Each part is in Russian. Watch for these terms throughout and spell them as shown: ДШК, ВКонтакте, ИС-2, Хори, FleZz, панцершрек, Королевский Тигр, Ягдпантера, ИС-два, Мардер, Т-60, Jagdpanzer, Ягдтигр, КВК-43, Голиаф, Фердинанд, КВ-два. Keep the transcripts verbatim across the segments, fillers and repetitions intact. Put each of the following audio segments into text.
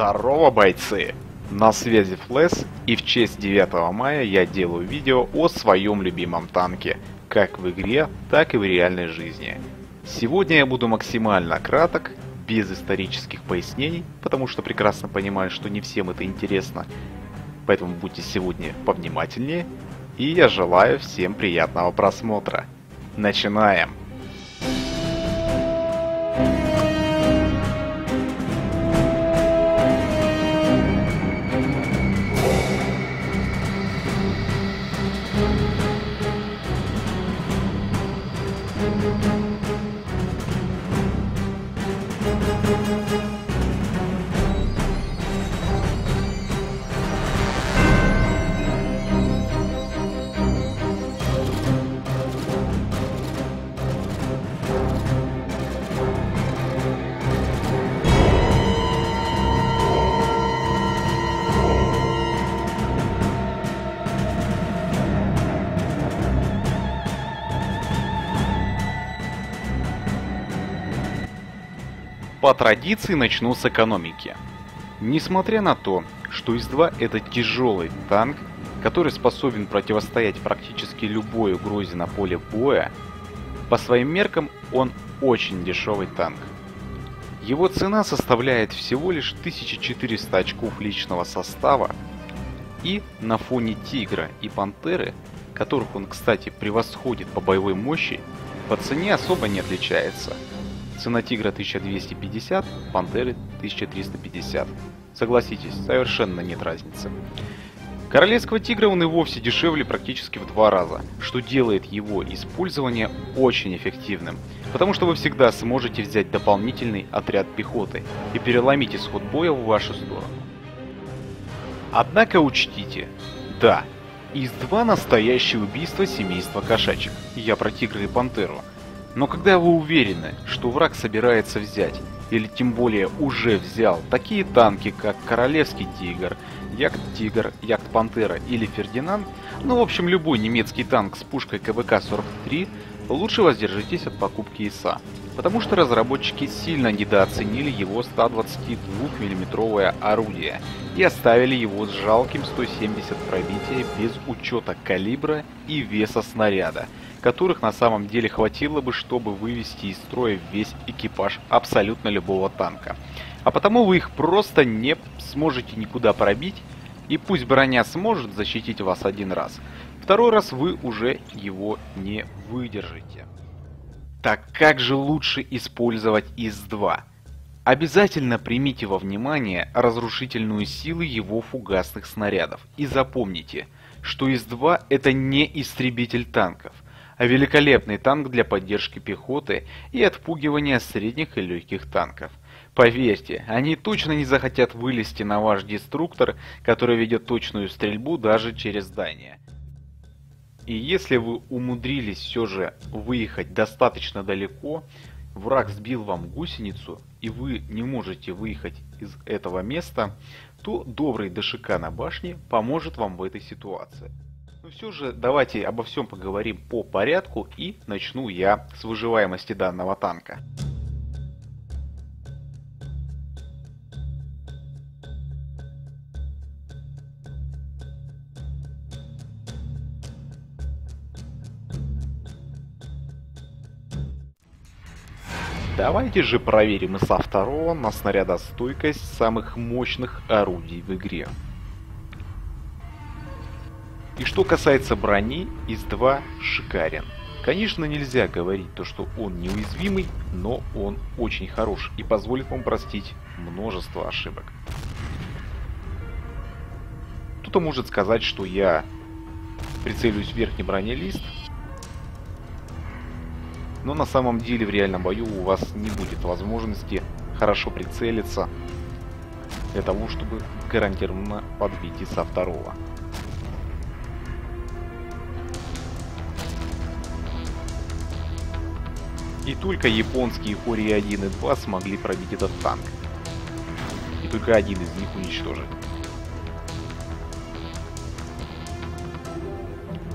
Здорово, бойцы! На связи FleZz, и в честь девятого мая я делаю видео о своем любимом танке, как в игре, так и в реальной жизни. Сегодня я буду максимально краток, без исторических пояснений, потому что прекрасно понимаю, что не всем это интересно, поэтому будьте сегодня повнимательнее, и я желаю всем приятного просмотра. Начинаем! По традиции начну с экономики. Несмотря на то, что ИС-два это тяжелый танк, который способен противостоять практически любой угрозе на поле боя, по своим меркам он очень дешевый танк. Его цена составляет всего лишь тысяча четыреста очков личного состава, и на фоне Тигра и Пантеры, которых он, кстати, превосходит по боевой мощи, по цене особо не отличается. Цена Тигра тысяча двести пятьдесят, Пантеры тысяча триста пятьдесят. Согласитесь, совершенно нет разницы. Королевского Тигра он и вовсе дешевле практически в два раза, что делает его использование очень эффективным, потому что вы всегда сможете взять дополнительный отряд пехоты и переломить исход боя в вашу сторону. Однако учтите, да, ИС-два настоящее убийство семейства кошачек, я про Тигра и Пантеру. Но когда вы уверены, что враг собирается взять, или тем более уже взял, такие танки, как Королевский Тигр, Ягдтигр, Ягдпантера или Фердинанд, ну в общем любой немецкий танк с пушкой КВК сорок три, лучше воздержитесь от покупки ИСа, потому что разработчики сильно недооценили его сто двадцать два миллиметровое орудие и оставили его с жалким сто семьдесят пробития без учета калибра и веса снаряда, которых на самом деле хватило бы, чтобы вывести из строя весь экипаж абсолютно любого танка. А потому вы их просто не сможете никуда пробить, и пусть броня сможет защитить вас один раз, второй раз вы уже его не выдержите. Так как же лучше использовать ИС-два? Обязательно примите во внимание разрушительную силу его фугасных снарядов и запомните, что ИС-два это не истребитель танков, а великолепный танк для поддержки пехоты и отпугивания средних и легких танков. Поверьте, они точно не захотят вылезти на ваш деструктор, который ведет точную стрельбу даже через здание. И если вы умудрились все же выехать достаточно далеко, враг сбил вам гусеницу и вы не можете выехать из этого места, то добрый ДШК на башне поможет вам в этой ситуации. Но все же давайте обо всем поговорим по порядку, и начну я с выживаемости данного танка. Давайте же проверим ИСа-два на снарядостойкость самых мощных орудий в игре. И что касается брони, ИС-два шикарен. Конечно, нельзя говорить то, что он неуязвимый, но он очень хорош и позволит вам простить множество ошибок. Кто-то может сказать, что я прицелюсь в верхний бронелист, но на самом деле в реальном бою у вас не будет возможности хорошо прицелиться для того, чтобы гарантированно подбить ИСа-два. И только японские Хори один и два смогли пробить этот танк. И только один из них уничтожен.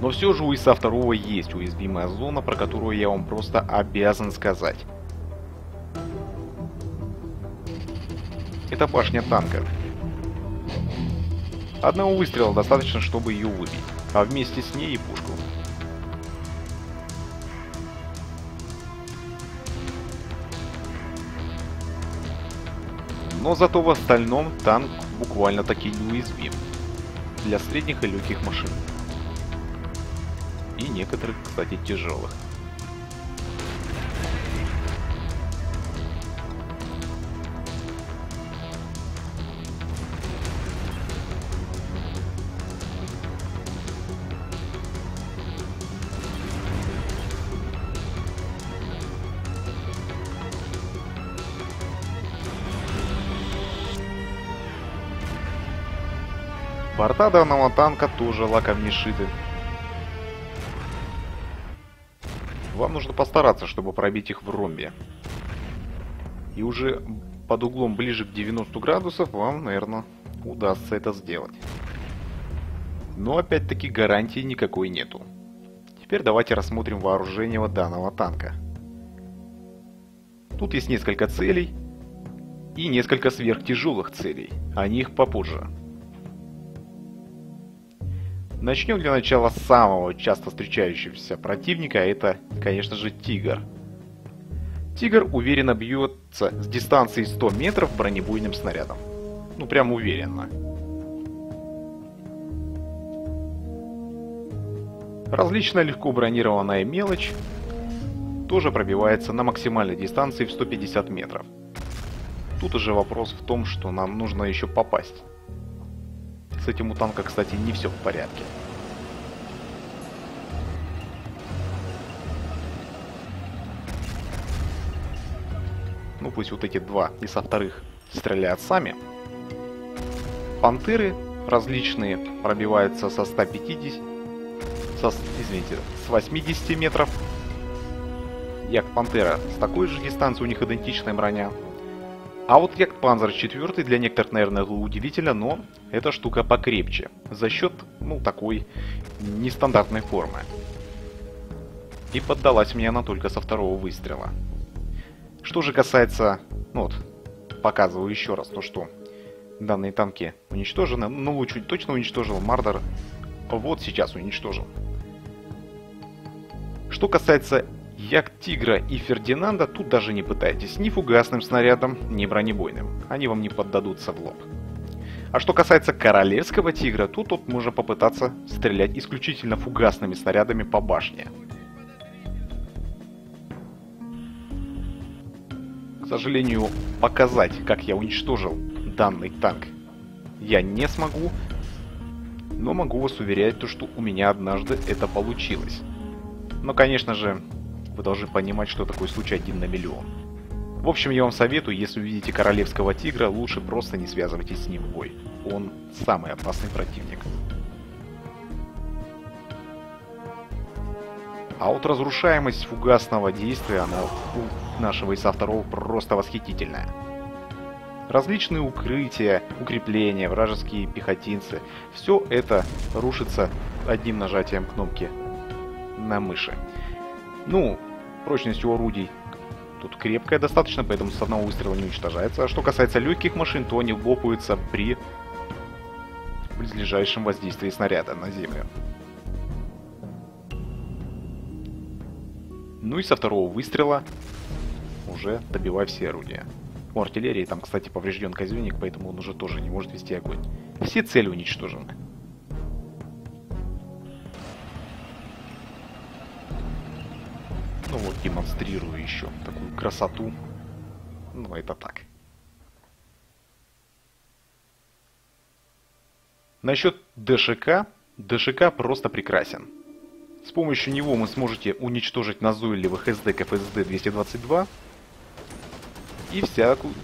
Но все же у ИСа-два есть уязвимая зона, про которую я вам просто обязан сказать. Это башня танка. Одного выстрела достаточно, чтобы ее выбить, а вместе с ней и пушку. Но зато в остальном танк буквально-таки неуязвим для средних и легких машин. И некоторых, кстати, тяжелых. Борта данного танка тоже лаком не шиты. Вам нужно постараться, чтобы пробить их в ромбе. И уже под углом ближе к девяноста градусов вам, наверное, удастся это сделать. Но опять-таки гарантии никакой нету. Теперь давайте рассмотрим вооружение данного танка. Тут есть несколько целей и несколько сверхтяжелых целей. О них попозже. Начнем для начала с самого часто встречающегося противника, это, конечно же, Тигр. Тигр уверенно бьется с дистанции сто метров бронебойным снарядом. Ну, прям уверенно. Различная легко бронированная мелочь тоже пробивается на максимальной дистанции в сто пятьдесят метров. Тут уже вопрос в том, что нам нужно еще попасть. С этим у танка, кстати, не все в порядке. Ну пусть вот эти два и со вторых стреляют сами. Пантеры различные пробиваются со ста пятидесяти... Со, извините, с восьмидесяти метров. Ягдпантера с такой же дистанции, у них идентичная броня. А вот Jagdpanzer четыре для некоторых, наверное, удивительно, но эта штука покрепче. За счет, ну, такой нестандартной формы. И поддалась мне она только со второго выстрела. Что же касается... Ну вот, показываю еще раз то, что данные танки уничтожены. Ну, лучше точно уничтожил Мардер. Вот сейчас уничтожил. Что касается... Ягдтигра и Фердинанда, тут даже не пытайтесь, ни фугасным снарядом, ни бронебойным. Они вам не поддадутся в лоб. А что касается Королевского Тигра, то тут можно попытаться стрелять исключительно фугасными снарядами по башне. К сожалению, показать, как я уничтожил данный танк, я не смогу. Но могу вас уверять, то, что у меня однажды это получилось. Но, конечно же, вы должны понимать, что такое случай один на миллион. В общем, я вам советую, если увидите Королевского Тигра, лучше просто не связывайтесь с ним в бой. Он самый опасный противник. А вот разрушаемость фугасного действия, она у нашего ИС-два просто восхитительная. Различные укрытия, укрепления, вражеские пехотинцы. Все это рушится одним нажатием кнопки на мыши. Ну, прочность у орудий тут крепкая достаточно, поэтому с одного выстрела не уничтожается. А что касается легких машин, то они лопаются при ближайшем воздействии снаряда на землю. Ну и со второго выстрела уже добивая все орудия. У артиллерии там, кстати, поврежден казённик, поэтому он уже тоже не может вести огонь. Все цели уничтожены. Ну вот, демонстрирую еще такую красоту. Ну, это так. Насчет ДШК. ДШК просто прекрасен. С помощью него вы сможете уничтожить назойливых эсдеков эф эс дэ двести двадцать два и всякую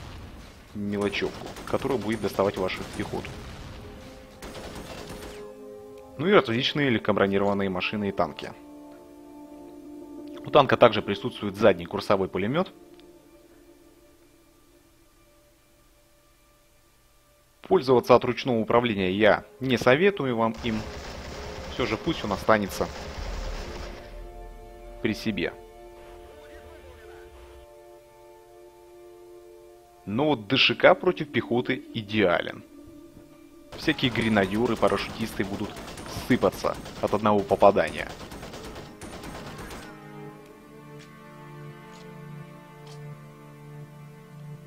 мелочевку, которая будет доставать вашу пехоту. Ну и различные легкобронированные машины и танки. У танка также присутствует задний курсовой пулемет. Пользоваться от ручного управления я не советую вам им. Все же пусть он останется при себе. Но вот ДШК против пехоты идеален. Всякие гренадеры, парашютисты будут сыпаться от одного попадания.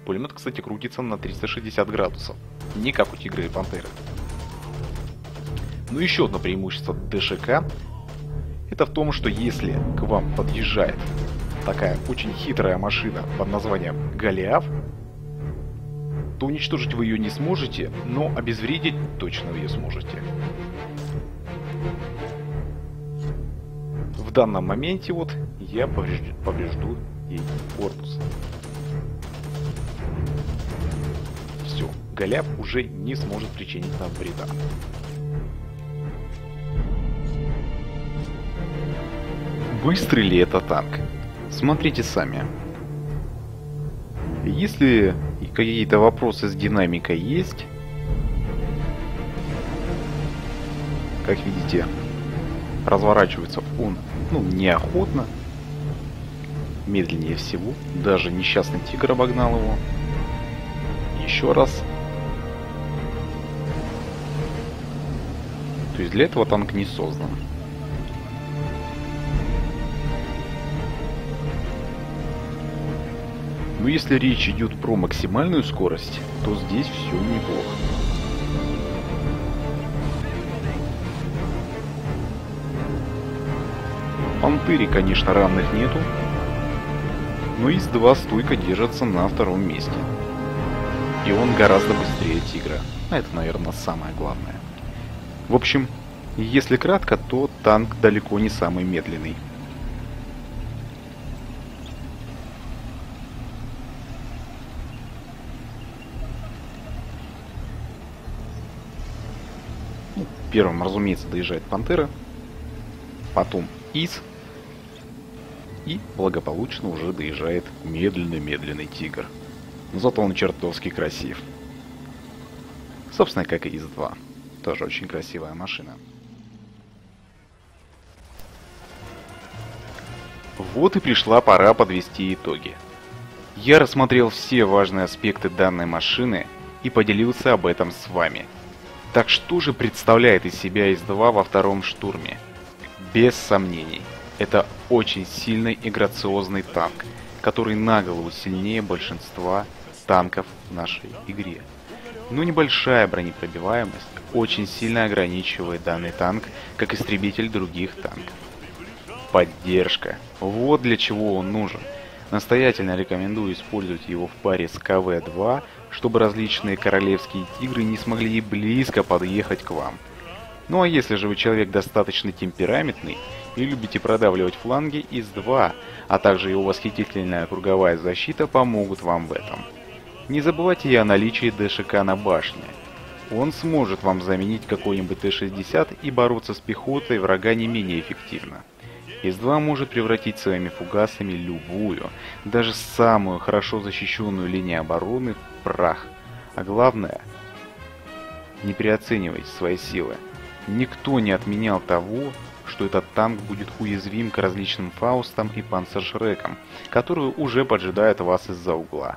Пулемет, кстати, крутится на триста шестьдесят градусов. Не как у Тигра и Пантеры. Но еще одно преимущество ДШК. Это в том, что если к вам подъезжает такая очень хитрая машина под названием Голиаф, то уничтожить вы ее не сможете, но обезвредить точно ее сможете. В данном моменте вот я поврежду, поврежду ей корпус. Все, Голиаф уже не сможет причинить нам вреда. Быстрый ли это танк? Смотрите сами. Если какие-то вопросы с динамикой есть, как видите, разворачивается он, ну, неохотно, медленнее всего. Даже несчастный Тигр обогнал его. Еще раз. То есть для этого танк не создан. Но если речь идет про максимальную скорость, то здесь все неплохо. Пантере, конечно, равных нету, но ИС-два стойко держится на втором месте. И он гораздо быстрее Тигра. А это, наверное, самое главное. В общем, если кратко, то танк далеко не самый медленный. Первым, разумеется, доезжает Пантера, потом ИС, и благополучно уже доезжает медленный-медленный Тигр. Но зато он чертовски красив. Собственно, как и ИС-два. Тоже очень красивая машина. Вот и пришла пора подвести итоги. Я рассмотрел все важные аспекты данной машины и поделился об этом с вами. Так что же представляет из себя ИС-два во втором штурме? Без сомнений, это очень сильный и грациозный танк, который на голову сильнее большинства танков в нашей игре. Но небольшая бронепробиваемость очень сильно ограничивает данный танк, как истребитель других танков. Поддержка. Вот для чего он нужен. Настоятельно рекомендую использовать его в паре с КВ-два, чтобы различные королевские тигры не смогли и близко подъехать к вам. Ну а если же вы человек достаточно темпераментный и любите продавливать фланги, ИС-два, а также его восхитительная круговая защита помогут вам в этом. Не забывайте и о наличии ДШК на башне. Он сможет вам заменить какой-нибудь Т шестьдесят и бороться с пехотой врага не менее эффективно. ИС-два может превратить своими фугасами любую, даже самую хорошо защищенную линию обороны в прах. А главное, не переоценивайте свои силы. Никто не отменял того, что этот танк будет уязвим к различным фаустам и панцершрекам, которые уже поджидают вас из-за угла.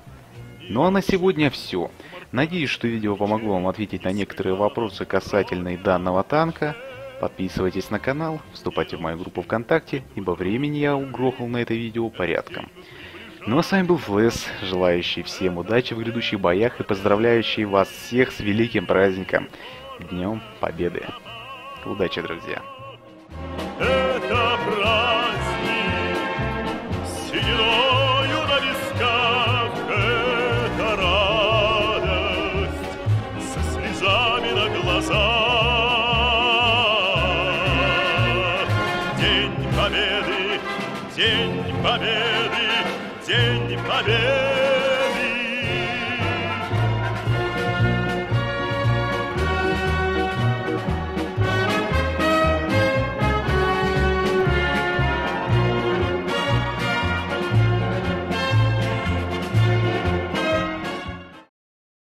Ну а на сегодня все. Надеюсь, что видео помогло вам ответить на некоторые вопросы касательно данного танка. Подписывайтесь на канал, вступайте в мою группу ВКонтакте, ибо времени я угрохал на это видео порядком. Ну а с вами был FleZz, желающий всем удачи в грядущих боях и поздравляющий вас всех с великим праздником, Днем Победы. Удачи, друзья! Это праздник с сединою на висках, это радость со слезами на глазах. День Победы, День Победы, День Победы.